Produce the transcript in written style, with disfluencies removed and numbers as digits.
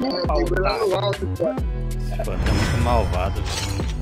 Nossa, é, pegou lá no alto, pô. Esse botão é muito malvado, velho.